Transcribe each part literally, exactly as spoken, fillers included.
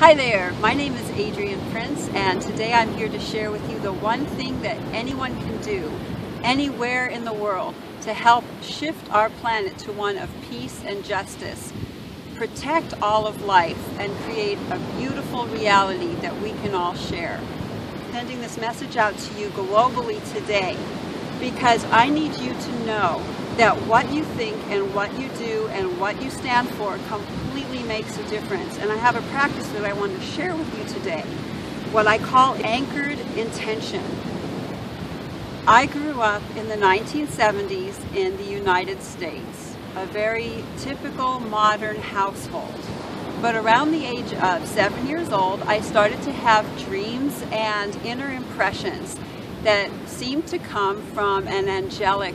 Hi there, my name is Adrienne Prince, and today I'm here to share with you the one thing that anyone can do, anywhere in the world, to help shift our planet to one of peace and justice, protect all of life, and create a beautiful reality that we can all share. Sending this message out to you globally today, because I need you to know that what you think and what you do and what you stand for completely makes a difference. And I have a practice that I want to share with you today, what I call Anchored Intention. I grew up in the nineteen seventies in the United States, a very typical modern household. But around the age of seven years old, I started to have dreams and inner impressions that seemed to come from an angelic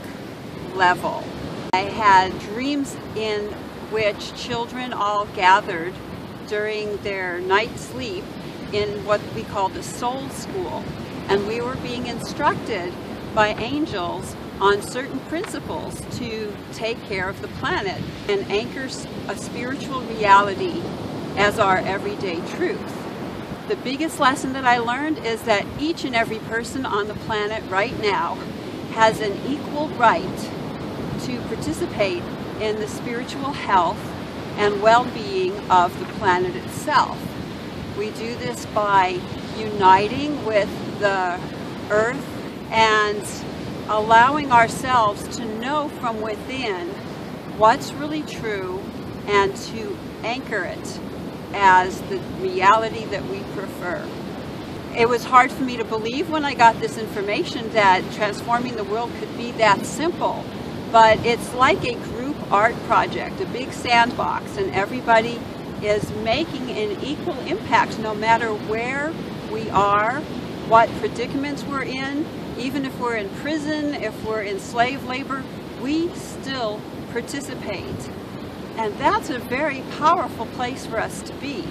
level. I had dreams in which children all gathered during their night sleep in what we call the Soul School, and we were being instructed by angels on certain principles to take care of the planet and anchor a spiritual reality as our everyday truth. The biggest lesson that I learned is that each and every person on the planet right now has an equal right to participate in the spiritual health and well-being of the planet itself. We do this by uniting with the earth and allowing ourselves to know from within what's really true and to anchor it as the reality that we prefer. It was hard for me to believe when I got this information that transforming the world could be that simple, but it's like a group art project, a big sandbox, and everybody is making an equal impact no matter where we are, what predicaments we're in. Even if we're in prison, if we're in slave labor, we still participate. And that's a very powerful place for us to be.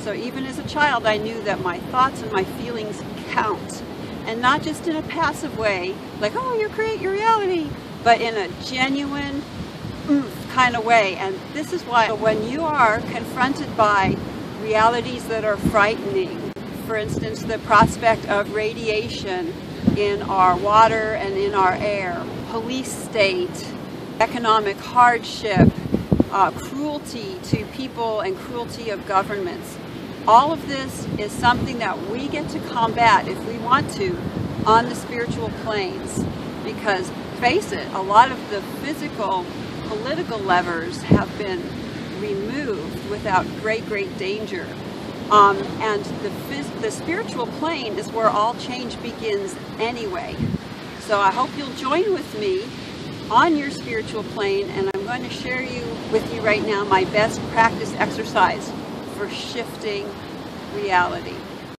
So even as a child, I knew that my thoughts and my feelings count. And not just in a passive way, like, oh, you create your reality, but in a genuine mm, kind of way. And this is why when you are confronted by realities that are frightening, for instance, the prospect of radiation in our water and in our air, police state, economic hardship, uh, cruelty to people and cruelty of governments. All of this is something that we get to combat if we want to on the spiritual planes, because face it, a lot of the physical political levers have been removed without great, great danger. Um, and the, the spiritual plane is where all change begins anyway. So I hope you'll join with me on your spiritual plane, and I'm going to share you with you right now my best practice exercise for shifting reality.